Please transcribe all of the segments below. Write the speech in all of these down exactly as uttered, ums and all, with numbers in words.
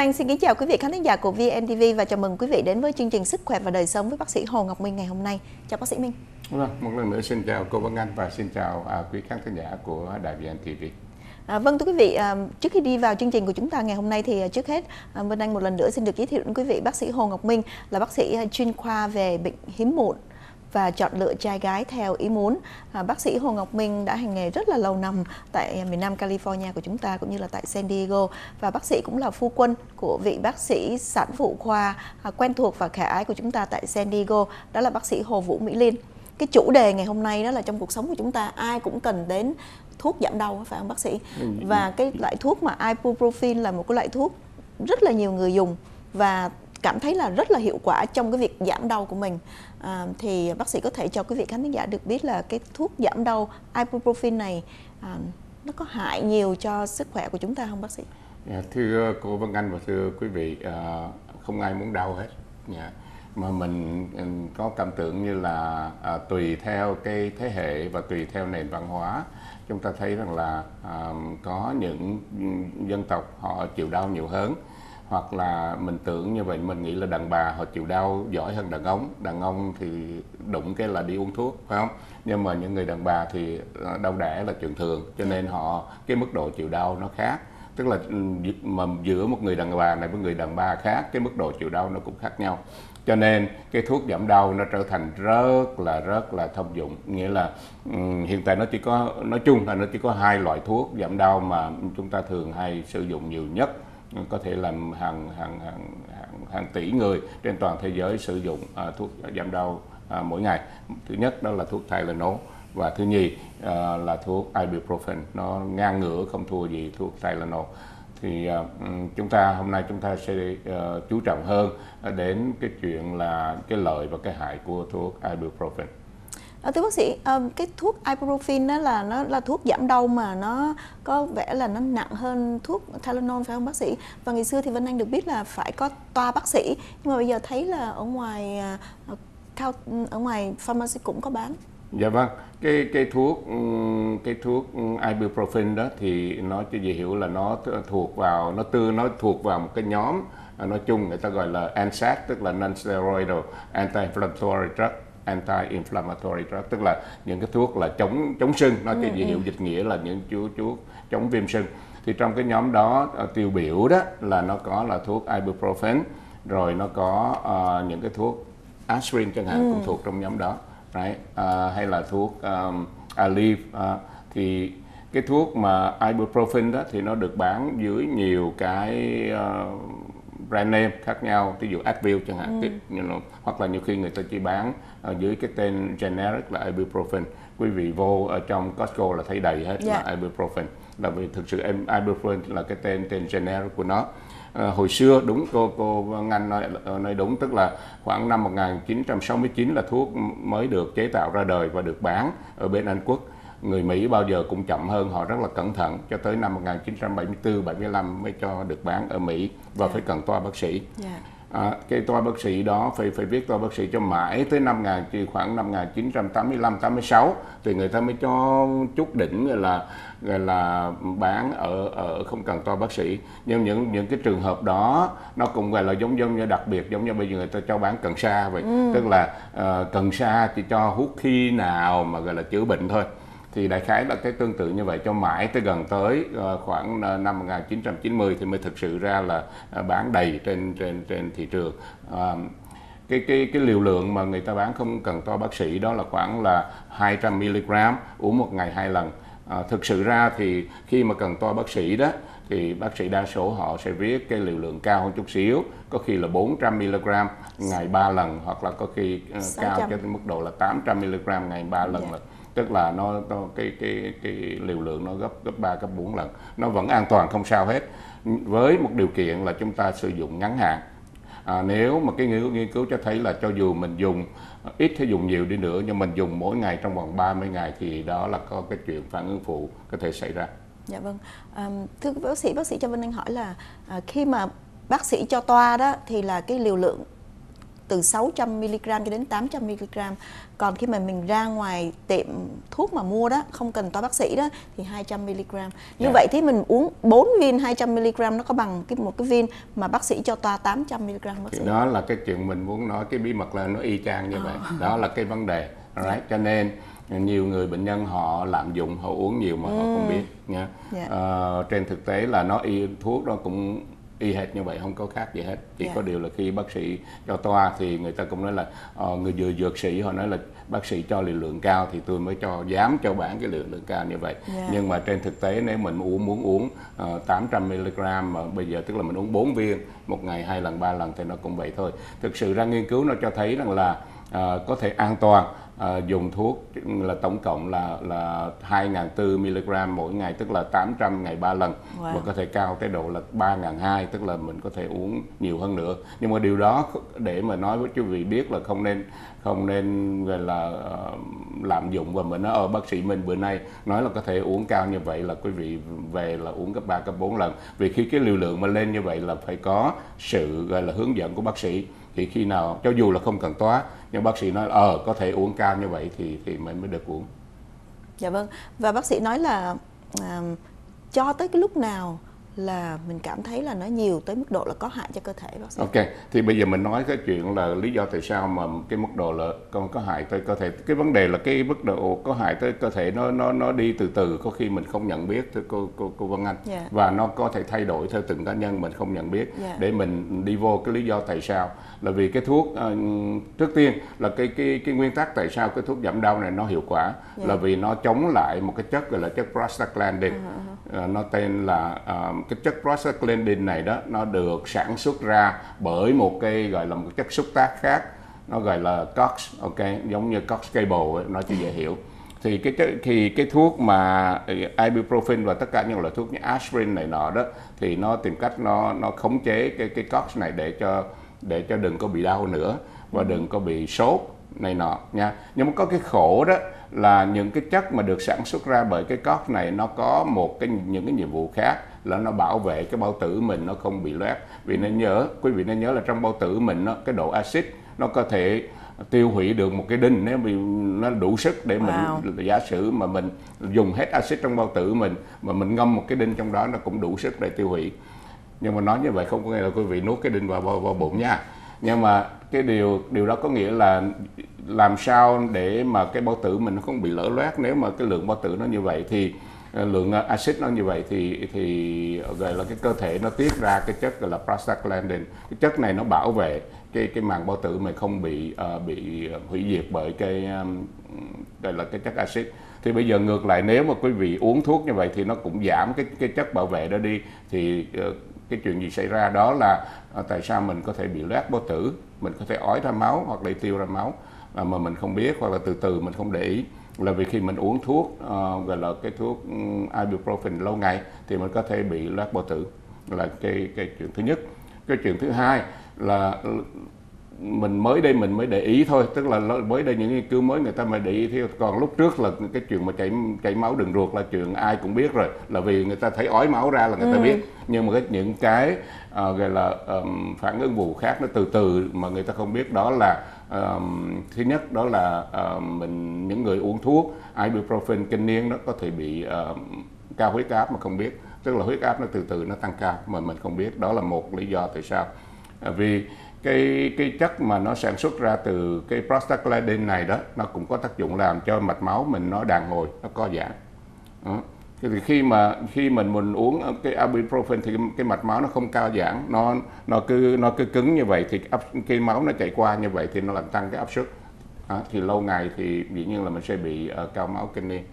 Anh xin kính chào quý vị khán thính giả của vê en tê vê và chào mừng quý vị đến với chương trình Sức khỏe và đời sống với bác sĩ Hồ Ngọc Minh ngày hôm nay. Chào bác sĩ Minh. Một lần nữa xin chào cô Vân Anh và xin chào à, quý khán thính giả của đài vê en tê vê. À, vâng thưa quý vị, à, trước khi đi vào chương trình của chúng ta ngày hôm nay thì trước hết à, Vân Anh một lần nữa xin được giới thiệu đến quý vị bác sĩ Hồ Ngọc Minh là bác sĩ chuyên khoa về bệnh hiếm muộn và chọn lựa trai gái theo ý muốn. À, bác sĩ Hồ Ngọc Minh đã hành nghề rất là lâu năm tại miền Nam California của chúng ta cũng như là tại San Diego, và bác sĩ cũng là phu quân của vị bác sĩ sản phụ khoa à, quen thuộc và khả ái của chúng ta tại San Diego, đó là bác sĩ Hồ Vũ Mỹ Linh. Cái chủ đề ngày hôm nay đó là trong cuộc sống của chúng ta ai cũng cần đến thuốc giảm đau, phải không bác sĩ? Và cái loại thuốc mà ibuprofen là một cái loại thuốc rất là nhiều người dùng và cảm thấy là rất là hiệu quả trong cái việc giảm đau của mình. À, thì bác sĩ có thể cho quý vị khán thính giả được biết là cái thuốc giảm đau ibuprofen này à, nó có hại nhiều cho sức khỏe của chúng ta không bác sĩ? Yeah, thưa cô Vân Anh và thưa quý vị, uh, không ai muốn đau hết. Yeah. Mà mình, mình có cảm tưởng như là à, tùy theo cái thế hệ và tùy theo nền văn hóa, chúng ta thấy rằng là à, có những dân tộc họ chịu đau nhiều hơn, hoặc là mình tưởng như vậy, mình nghĩ là đàn bà họ chịu đau giỏi hơn đàn ông, đàn ông thì đụng cái là đi uống thuốc, phải không? Nhưng mà những người đàn bà thì đau đẻ là chuyện thường, cho nên họ cái mức độ chịu đau nó khác. Tức là mà giữa một người đàn bà này với người đàn bà khác, cái mức độ chịu đau nó cũng khác nhau. Cho nên cái thuốc giảm đau nó trở thành rất là rất là thông dụng, nghĩa là um, hiện tại nó chỉ có, nói chung là nó chỉ có hai loại thuốc giảm đau mà chúng ta thường hay sử dụng nhiều nhất, có thể làm hàng hàng hàng hàng, hàng tỷ người trên toàn thế giới sử dụng uh, thuốc giảm đau uh, mỗi ngày. Thứ nhất đó là thuốc Tylenol và thứ nhì uh, là thuốc ibuprofen, nó ngang ngửa không thua gì thuốc Tylenol. Thì uh, chúng ta hôm nay chúng ta sẽ uh, chú trọng hơn đến cái chuyện là cái lợi và cái hại của thuốc ibuprofen. À, thưa bác sĩ, um, cái thuốc ibuprofen đó là nó là thuốc giảm đau mà nó có vẻ là nó nặng hơn thuốc Tylenol, phải không bác sĩ? Và ngày xưa thì Vân Anh được biết là phải có toa bác sĩ, nhưng mà bây giờ thấy là ở ngoài uh, ở ngoài pharmacy cũng có bán. Dạ vâng, cái cái thuốc cái thuốc ibuprofen đó thì nó cho dễ hiểu là nó thuộc vào nó tư nó thuộc vào một cái nhóm, nói chung người ta gọi là en ét a i đê, tức là non-steroidal anti-inflammatory drug, anti-inflammatory drug, tức là những cái thuốc là chống chống sưng, nó cho dễ hiểu dịch nghĩa là những chú chú chống viêm sưng. Thì trong cái nhóm đó tiêu biểu đó là nó có là thuốc ibuprofen, rồi nó có uh, những cái thuốc aspirin chẳng hạn, ừ. cũng thuộc trong nhóm đó. Right. Uh, hay là thuốc um, Aleve. Uh, thì cái thuốc mà ibuprofen đó thì nó được bán dưới nhiều cái uh, brand name khác nhau, ví dụ Advil chẳng hạn, ừ. you know, hoặc là nhiều khi người ta chỉ bán uh, dưới cái tên generic là ibuprofen. Quý vị vô ở trong Costco là thấy đầy hết, yeah. là ibuprofen, là vì thực sự em ibuprofen là cái tên tên generic của nó. À, hồi xưa đúng cô cô Ngân nói, nói đúng, tức là khoảng năm một nghìn chín trăm sáu mươi chín là thuốc mới được chế tạo ra đời và được bán ở bên Anh Quốc. Người Mỹ bao giờ cũng chậm hơn, họ rất là cẩn thận, cho tới năm một nghìn chín trăm bảy mươi tư bảy mươi lăm mới cho được bán ở Mỹ và yeah. phải cần toa bác sĩ. Yeah. À, cái toa bác sĩ đó phải phải viết toa bác sĩ cho mãi tới năm ngàn khoảng năm một nghìn chín trăm tám mươi lăm tám mươi sáu thì người ta mới cho chút đỉnh gọi là gọi là bán ở ở không cần toa bác sĩ. Nhưng những những cái trường hợp đó nó cũng gọi là giống giống như đặc biệt, giống như bây giờ người ta cho bán cần sa vậy, ừ. tức là uh, cần sa chỉ cho hút khi nào mà gọi là chữa bệnh thôi. Thì đại khái là cái tương tự như vậy cho mãi tới gần tới khoảng năm một nghìn chín trăm chín mươi thì mới thực sự ra là bán đầy trên trên trên thị trường. À, cái cái cái liều lượng mà người ta bán không cần toa bác sĩ đó là khoảng là hai trăm mi-li-gam, uống một ngày hai lần. À, thực sự ra thì khi mà cần toa bác sĩ đó thì bác sĩ đa số họ sẽ viết cái liều lượng cao hơn chút xíu, có khi là bốn trăm mi-li-gam ngày ba lần, hoặc là có khi uh, cao cho tới mức độ là tám trăm mi-li-gam ngày ba lần. yeah. Tức là nó, nó cái cái cái liều lượng nó gấp gấp ba gấp bốn lần, nó vẫn an toàn không sao hết, với một điều kiện là chúng ta sử dụng ngắn hạn. À, nếu mà cái nghiên, nghiên cứu cho thấy là cho dù mình dùng ít hay dùng nhiều đi nữa nhưng mình dùng mỗi ngày trong vòng ba mươi ngày thì đó là có cái chuyện phản ứng phụ có thể xảy ra. Dạ vâng. À, thưa bác sĩ, bác sĩ cho Vân Anh hỏi là à, khi mà bác sĩ cho toa đó thì là cái liều lượng từ sáu trăm mi-li-gam cho đến tám trăm mi-li-gam. Còn khi mà mình ra ngoài tiệm thuốc mà mua đó, không cần toa bác sĩ đó, thì hai trăm mi-li-gam. Như yeah. vậy thì mình uống bốn viên hai trăm mi-li-gam nó có bằng cái một cái viên mà bác sĩ cho toa tám trăm mi-li-gam bác sĩ. Đó là cái chuyện mình muốn nói, cái bí mật là nó y chang như à. vậy. Đó là cái vấn đề. Right. Cho nên nhiều người bệnh nhân họ lạm dụng, họ uống nhiều mà ừ. họ không biết nha. Yeah. À, trên thực tế là nó y thuốc nó cũng y hệt như vậy, không có khác gì hết. Chỉ yeah. có điều là khi bác sĩ cho toa thì người ta cũng nói là uh, người dược, dược sĩ họ nói là bác sĩ cho liều lượng cao thì tôi mới cho dám cho bạn cái liều lượng cao như vậy. Yeah. Nhưng mà trên thực tế nếu mình uống muốn uống uh, tám trăm mi-li-gam mà bây giờ tức là mình uống bốn viên một ngày hai lần ba lần thì nó cũng vậy thôi. Thực sự ra nghiên cứu nó cho thấy rằng là uh, có thể an toàn. À, dùng thuốc là tổng cộng là là hai nghìn bốn trăm mi-li-gam mỗi ngày, tức là tám trăm ngày ba lần. Wow. Và có thể cao tới độ là ba nghìn hai trăm, tức là mình có thể uống nhiều hơn nữa. Nhưng mà điều đó để mà nói với quý vị biết là không nên không nên gọi là uh, lạm dụng. Và mình nói ở bác sĩ mình bữa nay nói là có thể uống cao như vậy là quý vị về là uống gấp ba gấp bốn lần. Vì khi cái liều lượng mà lên như vậy là phải có sự gọi là hướng dẫn của bác sĩ. Thì khi nào cho dù là không cần toa nhưng bác sĩ nói ờ có thể uống cao như vậy thì thì mới mới được uống. Dạ vâng. Và bác sĩ nói là à, cho tới cái lúc nào là mình cảm thấy là nó nhiều tới mức độ là có hại cho cơ thể bác sĩ? Ok, thì bây giờ mình nói cái chuyện là lý do tại sao mà cái mức độ là còn có hại tới cơ thể. Cái vấn đề là cái mức độ có hại tới cơ thể nó nó nó đi từ từ, có khi mình không nhận biết thưa cô cô cô Vân Anh. Yeah. Và nó có thể thay đổi theo từng cá nhân mình không nhận biết. Yeah. Để mình đi vô cái lý do tại sao là vì cái thuốc uh, trước tiên là cái cái cái nguyên tắc tại sao cái thuốc giảm đau này nó hiệu quả. Yeah. Là vì nó chống lại một cái chất gọi là chất prostaglandin. Uh-huh. uh, nó tên là uh, cái chất prostaglandin này đó nó được sản xuất ra bởi một cái gọi là một chất xúc tác khác, nó gọi là COX, ok, giống như COX cable nó chỉ dễ hiểu. Thì cái thì cái thuốc mà ibuprofen và tất cả những loại thuốc như aspirin này nọ đó thì nó tìm cách nó nó khống chế cái cái COX này để cho để cho đừng có bị đau nữa và đừng có bị sốt này nọ nha. Nhưng mà có cái khổ đó là những cái chất mà được sản xuất ra bởi cái COX này nó có một cái những cái nhiệm vụ khác là nó bảo vệ cái bao tử mình nó không bị loét. Vì nên nhớ, quý vị nên nhớ là trong bao tử mình nó cái độ axit nó có thể tiêu hủy được một cái đinh nếu mình nó đủ sức để mình wow. giả sử mà mình dùng hết axit trong bao tử mình mà mình ngâm một cái đinh trong đó nó cũng đủ sức để tiêu hủy. Nhưng mà nói như vậy không có nghĩa là quý vị nuốt cái đinh vào, vào, vào bụng nha. Nhưng mà cái điều điều đó có nghĩa là làm sao để mà cái bao tử mình nó không bị lở loét nếu mà cái lượng bao tử nó như vậy thì lượng axit nó như vậy thì thì gọi là cái cơ thể nó tiết ra cái chất gọi là prostaglandin. Cái chất này nó bảo vệ cái cái màng bao tử mình không bị uh, bị hủy diệt bởi cái um, gọi là cái chất axit. Thì bây giờ ngược lại nếu mà quý vị uống thuốc như vậy thì nó cũng giảm cái cái chất bảo vệ đó đi thì uh, cái chuyện gì xảy ra đó là uh, tại sao mình có thể bị loét bao tử, mình có thể ói ra máu hoặc là tiêu ra máu uh, mà mình không biết hoặc là từ từ mình không để ý. Là vì khi mình uống thuốc uh, gọi là cái thuốc ibuprofen lâu ngày thì mình có thể bị loét bao tử là cái cái chuyện thứ nhất. Cái chuyện thứ hai là mình mới đây mình mới để ý thôi, tức là mới đây những nghiên cứu mới người ta mới để ý thôi. Còn lúc trước là cái chuyện mà chảy chảy máu đường ruột là chuyện ai cũng biết rồi, là vì người ta thấy ói máu ra là người ừ. ta biết. Nhưng mà cái, những cái uh, gọi là um, phản ứng vụ khác nó từ từ mà người ta không biết đó là um, thứ nhất đó là uh, mình những người uống thuốc ibuprofen kinh niên nó có thể bị uh, cao huyết áp mà không biết, tức là huyết áp nó từ từ nó tăng cao mà mình không biết. Đó là một lý do tại sao. Vì cái cái chất mà nó sản xuất ra từ cái prostaglandin này đó nó cũng có tác dụng làm cho mạch máu mình nó đàn hồi, nó co giãn. Ừ. Thì khi mà khi mình mình uống cái ibuprofen thì cái, cái mạch máu nó không co giãn, nó nó cứ nó cứ cứng như vậy thì áp, cái máu nó chảy qua như vậy thì nó làm tăng cái áp suất. À, thì lâu ngày thì dĩ nhiên là mình sẽ bị uh, cao máu kinh niên.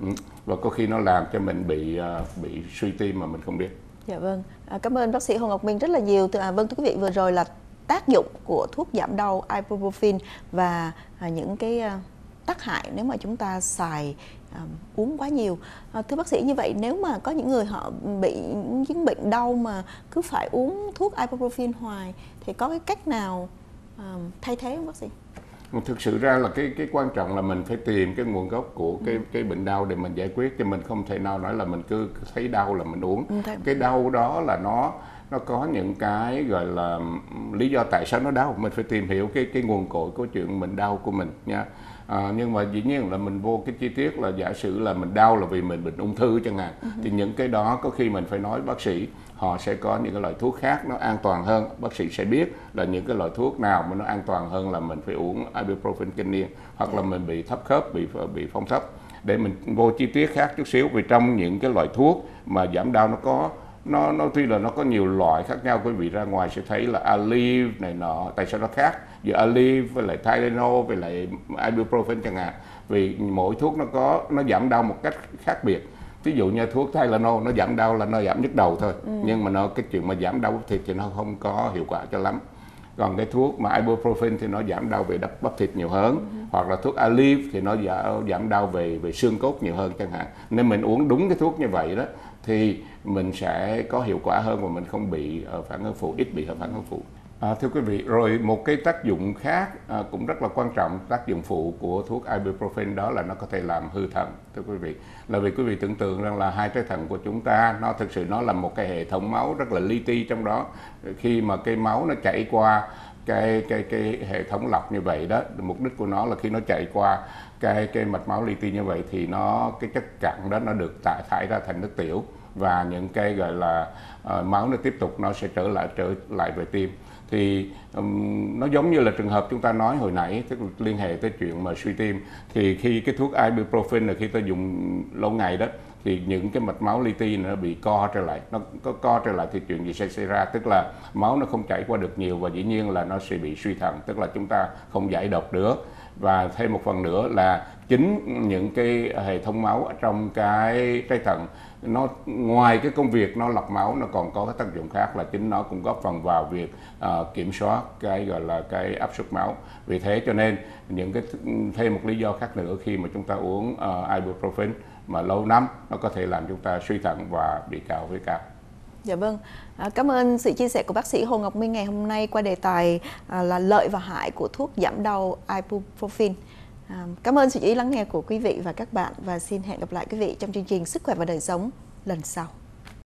Ừ. Và có khi nó làm cho mình bị uh, bị suy tim mà mình không biết. Dạ vâng. À, cảm ơn bác sĩ Hồ Ngọc Minh rất là nhiều. À, vâng thưa quý vị, vừa rồi là tác dụng của thuốc giảm đau ibuprofen và à, những cái à, tác hại nếu mà chúng ta xài à, uống quá nhiều. À, thưa bác sĩ, như vậy nếu mà có những người họ bị những bệnh đau mà cứ phải uống thuốc ibuprofen hoài thì có cái cách nào à, thay thế không bác sĩ? Thực sự ra là cái cái quan trọng là mình phải tìm cái nguồn gốc của cái cái bệnh đau để mình giải quyết, chứ mình không thể nào nói là mình cứ thấy đau là mình uống. Cái đau đó là nó nó có những cái gọi là lý do tại sao nó đau, mình phải tìm hiểu cái cái nguồn cội của chuyện mình đau của mình nha. À, nhưng mà dĩ nhiên là mình vô cái chi tiết là giả sử là mình đau là vì mình bệnh ung thư chẳng hạn, uh-huh. thì những cái đó có khi mình phải nói bác sĩ, họ sẽ có những cái loại thuốc khác nó an toàn hơn, bác sĩ sẽ biết là những cái loại thuốc nào mà nó an toàn hơn là mình phải uống ibuprofen kinh niên, hoặc yeah. là mình bị thấp khớp, bị bị phong thấp, để mình vô chi tiết khác chút xíu. Vì trong những cái loại thuốc mà giảm đau nó có Nó, nó tuy là nó có nhiều loại khác nhau, quý vị ra ngoài sẽ thấy là Aleve này nọ, tại sao nó khác giữa Aleve với lại Tylenol với lại ibuprofen chẳng hạn, vì mỗi thuốc nó có nó giảm đau một cách khác biệt. Ví dụ như thuốc Tylenol nó giảm đau là nó giảm nhức đầu thôi, ừ. nhưng mà nó cái chuyện mà giảm đau thịt thì nó không có hiệu quả cho lắm. Còn cái thuốc mà ibuprofen thì nó giảm đau về đắp bắp thịt nhiều hơn, ừ. hoặc là thuốc Aleve thì nó giảm đau về về xương cốt nhiều hơn chẳng hạn. Nên mình uống đúng cái thuốc như vậy đó thì mình sẽ có hiệu quả hơn và mình không bị phản ứng phụ, ít bị phản ứng phụ. À, thưa quý vị, rồi một cái tác dụng khác à, cũng rất là quan trọng, tác dụng phụ của thuốc ibuprofen đó là nó có thể làm hư thận. Thưa quý vị, là vì quý vị tưởng tượng rằng là hai trái thận của chúng ta, nó thực sự nó là một cái hệ thống máu rất là li ti trong đó. Khi mà cái máu nó chảy qua cái cái cái hệ thống lọc như vậy đó, mục đích của nó là khi nó chạy qua cái cái mạch máu li ti như vậy thì nó cái chất cặn đó nó được thải thải ra thành nước tiểu, và những cái gọi là uh, máu nó tiếp tục nó sẽ trở lại trở lại về tim. Thì um, nó giống như là trường hợp chúng ta nói hồi nãy, tức liên hệ tới chuyện mà suy tim, thì khi cái thuốc ibuprofen là khi ta dùng lâu ngày đó thì những cái mạch máu li ti nó bị co trở lại, nó có co trở lại thì chuyện gì sẽ xảy ra, tức là máu nó không chảy qua được nhiều và dĩ nhiên là nó sẽ bị suy thận, tức là chúng ta không giải độc được. Và thêm một phần nữa là chính những cái hệ thống máu ở trong cái trái thận, nó ngoài cái công việc nó lọc máu, nó còn có cái tác dụng khác là chính nó cũng góp phần vào việc uh, kiểm soát cái gọi là cái áp suất mámáu. Vì thế cho nên những cái thêm một lý do khác nữa, khi mà chúng ta uống uh, ibuprofen mà lâu năm nó có thể làm chúng ta suy thận và bị cao huyết áp. Dạ vâng, à, cảm ơn sự chia sẻ của bác sĩ Hồ Ngọc Minh ngày hôm nay qua đề tài à, là lợi và hại của thuốc giảm đau ibuprofen. À, cảm ơn sự chú ý lắng nghe của quý vị và các bạn, và xin hẹn gặp lại quý vị trong chương trình Sức khỏe và đời sống lần sau.